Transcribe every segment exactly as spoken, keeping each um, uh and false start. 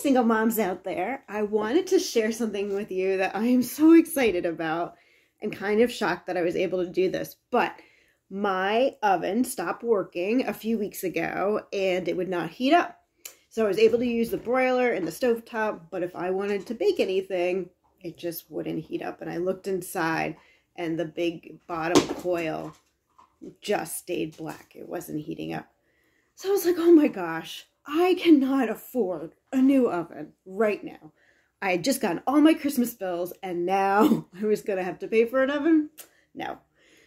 single moms out there, I wanted to share something with you that I am so excited about and kind of shocked that I was able to do this. But my oven stopped working a few weeks ago and it would not heat up. So I was able to use the broiler and the stovetop, but if I wanted to bake anything, it just wouldn't heat up. And I looked inside and the big bottom coil just stayed black. It wasn't heating up. So I was like, oh my gosh, I cannot afford a new oven right now. I had just gotten all my Christmas bills and now I was going to have to pay for an oven? No.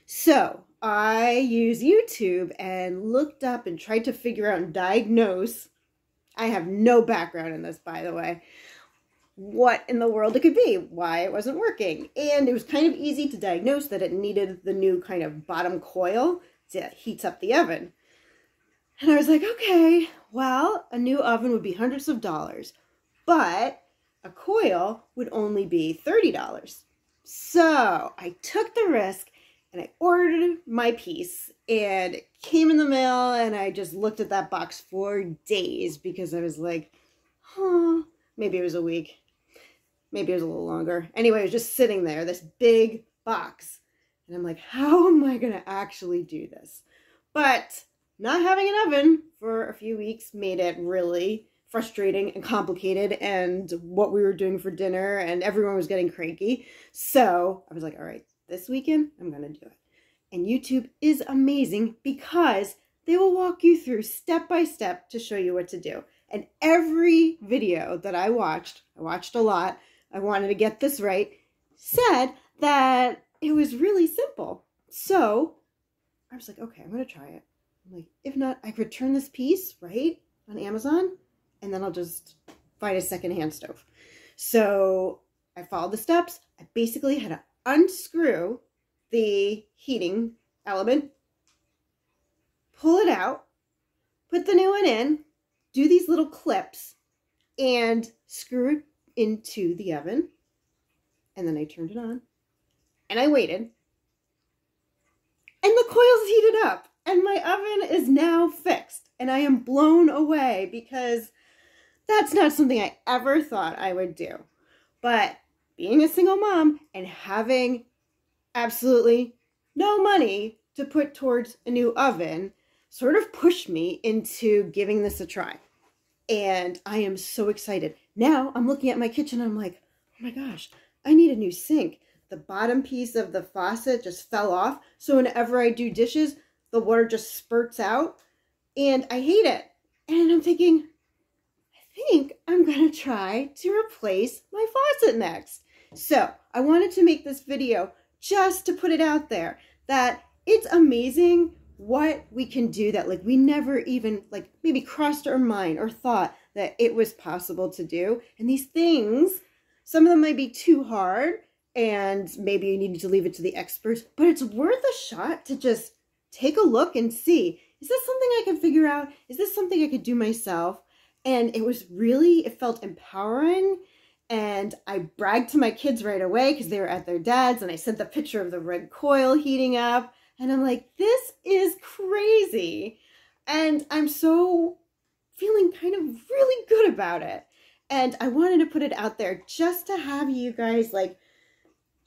So I used YouTube and looked up and tried to figure out and diagnose, I have no background in this, by the way, what in the world it could be, why it wasn't working. And it was kind of easy to diagnose that it needed the new kind of bottom coil that heats up the oven. And I was like, okay, well, a new oven would be hundreds of dollars, but a coil would only be thirty dollars. So I took the risk and I ordered my piece and it came in the mail and I just looked at that box for days because I was like, huh, maybe it was a week. Maybe it was a little longer. Anyway, it was just sitting there, this big box. And I'm like, how am I going to actually do this? But not having an oven for a few weeks made it really frustrating and complicated, and what we were doing for dinner and everyone was getting cranky. So I was like, all right, this weekend, I'm going to do it. And YouTube is amazing because they will walk you through step by step to show you what to do. And every video that I watched, I watched a lot, I wanted to get this right, said that it was really simple. So I was like, okay, I'm going to try it. I'm like, if not, I could return this piece, right, on Amazon, and then I'll just find a secondhand stove. So I followed the steps. I basically had to unscrew the heating element, pull it out, put the new one in, do these little clips, and screw it into the oven. And then I turned it on, and I waited, and the coils heated up. And my oven is now fixed, and I am blown away because that's not something I ever thought I would do. But being a single mom and having absolutely no money to put towards a new oven sort of pushed me into giving this a try. And I am so excited. Now I'm looking at my kitchen and I'm like, oh my gosh, I need a new sink. The bottom piece of the faucet just fell off, so whenever I do dishes, the water just spurts out, and I hate it. And I'm thinking, I think I'm going to try to replace my faucet next. So I wanted to make this video just to put it out there that it's amazing what we can do that, like, we never even, like, maybe crossed our mind or thought that it was possible to do. And these things, some of them might be too hard, and maybe you need to leave it to the experts, but it's worth a shot to just take a look and see, is this something I can figure out? Is this something I could do myself? And it was really, it felt empowering. And I bragged to my kids right away because they were at their dad's, and I sent the picture of the red coil heating up. And I'm like, this is crazy. And I'm so feeling kind of really good about it. And I wanted to put it out there just to have you guys, like,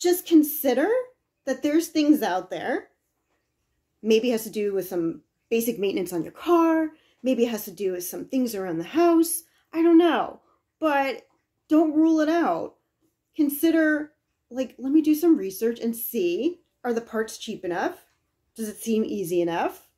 just consider that there's things out there. Maybe it has to do with some basic maintenance on your car. Maybe it has to do with some things around the house. I don't know. But don't rule it out. Consider, like, let me do some research and see, are the parts cheap enough? Does it seem easy enough?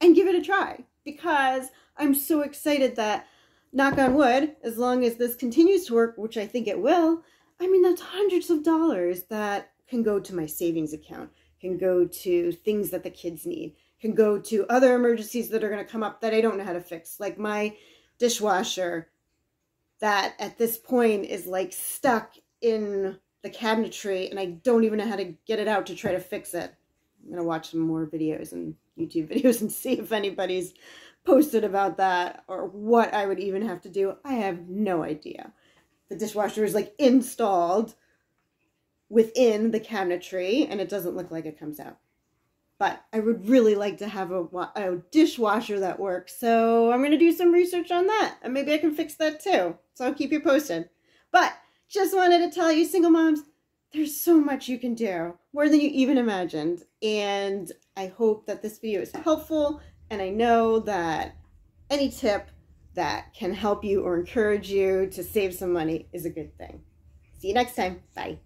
And give it a try, because I'm so excited that, knock on wood, as long as this continues to work, which I think it will, I mean, that's hundreds of dollars that can go to my savings account, can go to things that the kids need, can go to other emergencies that are going to come up that I don't know how to fix, like my dishwasher that at this point is, like, stuck in the cabinetry and I don't even know how to get it out to try to fix it. I'm going to watch some more videos and YouTube videos and see if anybody's posted about that or what I would even have to do. I have no idea. The dishwasher is, like, installed within the cabinetry, and it doesn't look like it comes out. but I would really like to have a, a dishwasher that works. So I'm going to do some research on that, and maybe I can fix that too. So I'll keep you posted. But just wanted to tell you, single moms, there's so much you can do, more than you even imagined. And I hope that this video is helpful. And I know that any tip that can help you or encourage you to save some money is a good thing. See you next time. Bye.